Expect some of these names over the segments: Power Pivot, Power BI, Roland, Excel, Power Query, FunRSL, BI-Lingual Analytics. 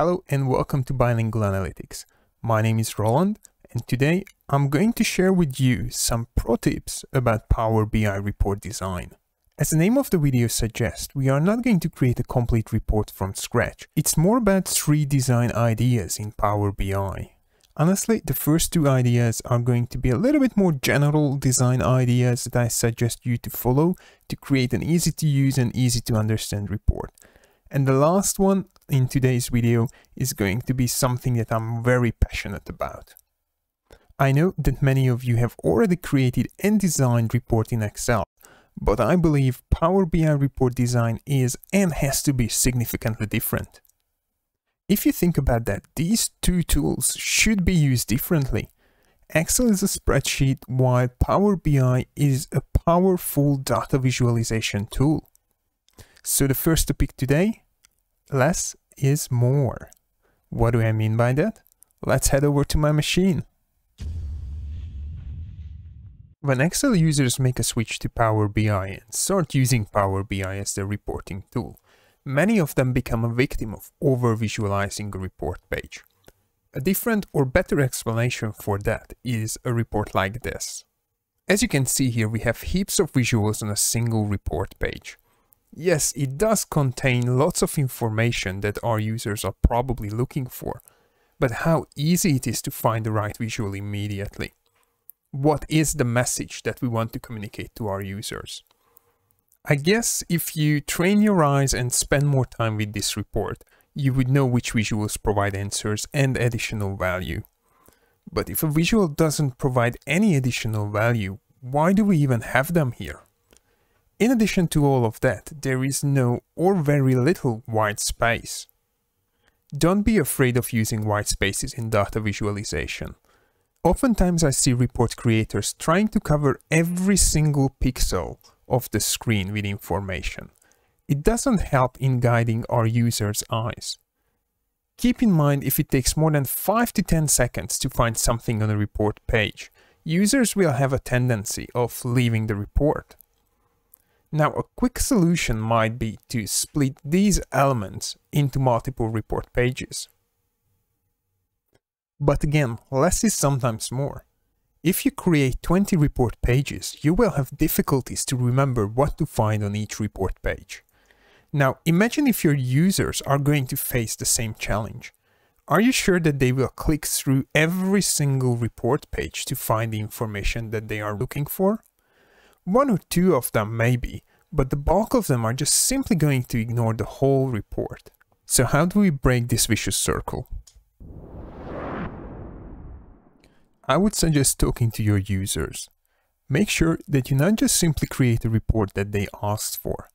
Hello and welcome to Bilingual Analytics. My name is Roland and today I'm going to share with you some pro tips about Power BI report design. As the name of the video suggests, we are not going to create a complete report from scratch. It's more about three design ideas in Power BI. Honestly, the first two ideas are going to be a little bit more general design ideas that I suggest you to follow to create an easy to use and easy to understand report. And the last one in today's video is going to be something that I'm very passionate about. I know that many of you have already created and designed reports in Excel, but I believe Power BI report design is and has to be significantly different. If you think about that, these two tools should be used differently. Excel is a spreadsheet while Power BI is a powerful data visualization tool. So the first topic today, less is more. What do I mean by that? Let's head over to my machine. When Excel users make a switch to Power BI and start using Power BI as their reporting tool, many of them become a victim of over-visualizing a report page. A different or better explanation for that is a report like this. As you can see here, we have heaps of visuals on a single report page. Yes, it does contain lots of information that our users are probably looking for, but how easy it is to find the right visual immediately. What is the message that we want to communicate to our users? I guess if you train your eyes and spend more time with this report, you would know which visuals provide answers and additional value. But if a visual doesn't provide any additional value, why do we even have them here? In addition to all of that, there is no or very little white space. Don't be afraid of using white spaces in data visualization. Oftentimes I see report creators trying to cover every single pixel of the screen with information. It doesn't help in guiding our users' eyes. Keep in mind, if it takes more than 5 to 10 seconds to find something on a report page, users will have a tendency of leaving the report. Now, a quick solution might be to split these elements into multiple report pages. But again, less is sometimes more. If you create 20 report pages, you will have difficulties to remember what to find on each report page. Now, imagine if your users are going to face the same challenge. Are you sure that they will click through every single report page to find the information that they are looking for? One or two of them maybe, but the bulk of them are just simply going to ignore the whole report. So how do we break this vicious circle? I would suggest talking to your users. Make sure that you not just simply create a report that they asked for.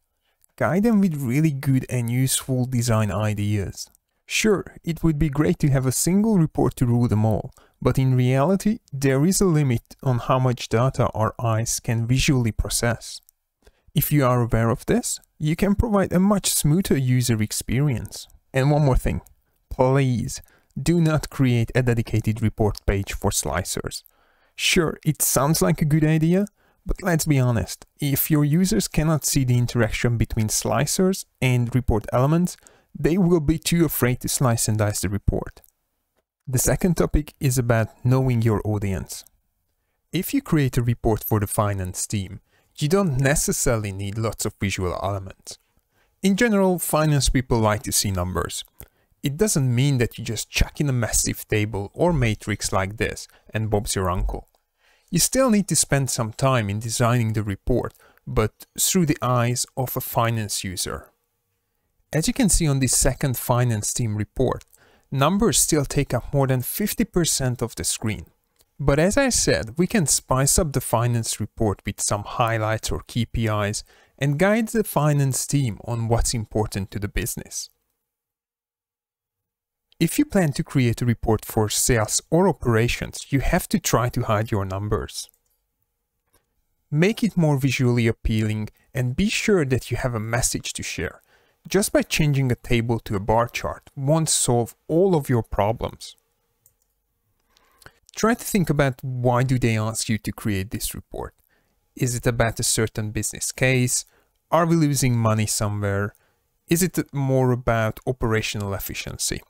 Guide them with really good and useful design ideas. Sure, it would be great to have a single report to rule them all, but in reality, there is a limit on how much data our eyes can visually process. If you are aware of this, you can provide a much smoother user experience. And one more thing, please do not create a dedicated report page for slicers. Sure, it sounds like a good idea, but let's be honest, if your users cannot see the interaction between slicers and report elements, they will be too afraid to slice and dice the report. The second topic is about knowing your audience. If you create a report for the finance team, you don't necessarily need lots of visual elements. In general, finance people like to see numbers. It doesn't mean that you just chuck in a massive table or matrix like this and Bob's your uncle. You still need to spend some time in designing the report, but through the eyes of a finance user. As you can see on this second finance team report, numbers still take up more than 50% of the screen. But as I said, we can spice up the finance report with some highlights or KPIs and guide the finance team on what's important to the business. If you plan to create a report for sales or operations, you have to try to hide your numbers. Make it more visually appealing and be sure that you have a message to share. Just by changing a table to a bar chart won't solve all of your problems. Try to think about why do they ask you to create this report? Is it about a certain business case? Are we losing money somewhere? Is it more about operational efficiency?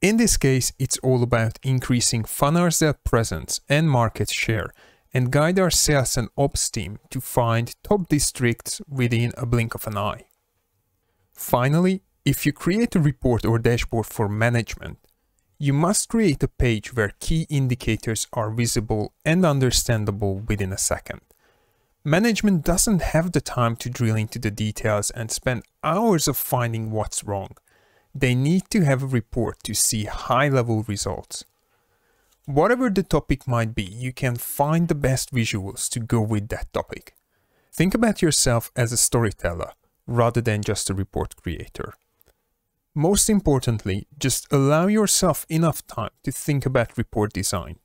In this case, it's all about increasing FunRSL presence and market share, and guide our sales and ops team to find top districts within a blink of an eye. Finally, if you create a report or dashboard for management, you must create a page where key indicators are visible and understandable within a second. Management doesn't have the time to drill into the details and spend hours of finding what's wrong. They need to have a report to see high-level results. Whatever the topic might be, you can find the best visuals to go with that topic. Think about yourself as a storyteller rather than just a report creator. Most importantly, just allow yourself enough time to think about report design.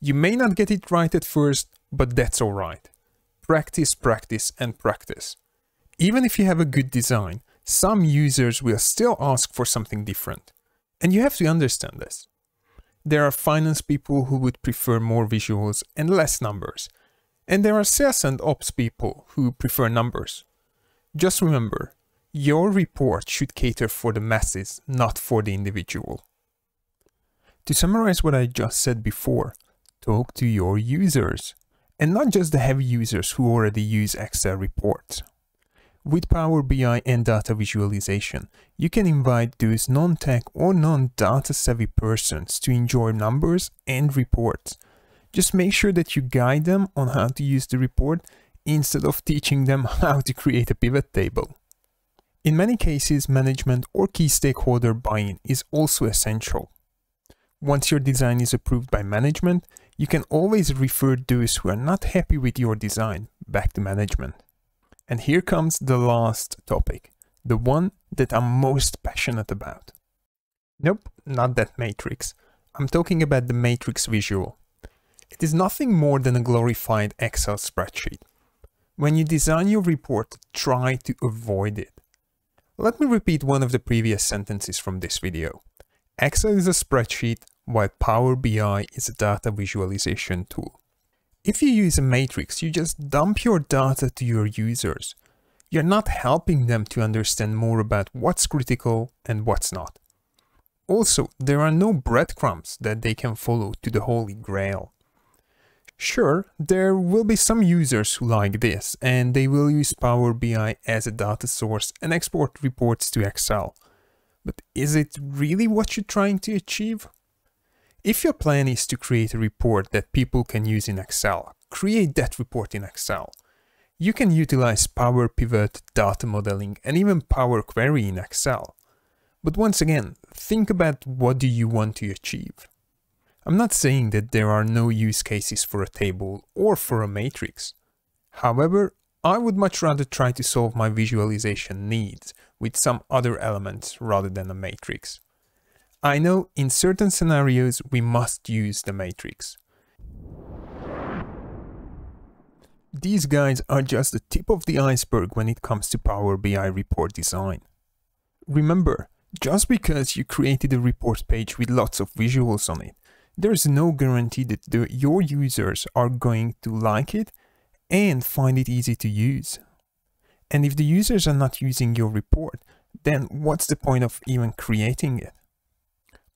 You may not get it right at first, but that's alright. Practice, practice, and practice. Even if you have a good design, some users will still ask for something different. And you have to understand this. There are finance people who would prefer more visuals and less numbers. And there are sales and ops people who prefer numbers. Just remember, your report should cater for the masses, not for the individual. To summarize what I just said before, talk to your users. And not just the heavy users who already use Excel reports. With Power BI and data visualization, you can invite those non-tech or non-data savvy persons to enjoy numbers and reports. Just make sure that you guide them on how to use the report instead of teaching them how to create a pivot table. In many cases, management or key stakeholder buy-in is also essential. Once your design is approved by management, you can always refer those who are not happy with your design back to management. And here comes the last topic, the one that I'm most passionate about. Nope, not that matrix. I'm talking about the matrix visual. It is nothing more than a glorified Excel spreadsheet. When you design your report, try to avoid it. Let me repeat one of the previous sentences from this video. Excel is a spreadsheet, while Power BI is a data visualization tool. If you use a matrix, you just dump your data to your users. You're not helping them to understand more about what's critical and what's not. Also, there are no breadcrumbs that they can follow to the Holy Grail. Sure, there will be some users who like this, and they will use Power BI as a data source and export reports to Excel. But is it really what you're trying to achieve? If your plan is to create a report that people can use in Excel, create that report in Excel. You can utilize Power Pivot, data modeling, and even Power Query in Excel. But once again, think about what do you want to achieve. I'm not saying that there are no use cases for a table or for a matrix. However, I would much rather try to solve my visualization needs with some other elements rather than a matrix. I know in certain scenarios we must use the matrix. These guides are just the tip of the iceberg when it comes to Power BI report design. Remember, just because you created a report page with lots of visuals on it, there's no guarantee that your users are going to like it and find it easy to use. And if the users are not using your report, then what's the point of even creating it?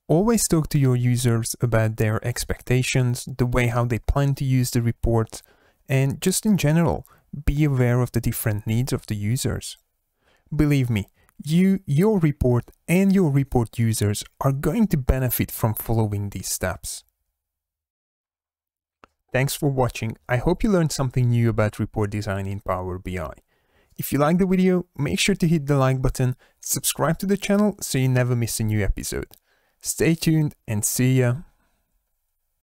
Always talk to your users about their expectations, the way how they plan to use the report, and just in general, be aware of the different needs of the users. Believe me, your report and your report users are going to benefit from following these steps. Thanks for watching. I hope you learned something new about report design in Power BI. If you liked the video, make sure to hit the like button, subscribe to the channel so you never miss a new episode. Stay tuned and see ya!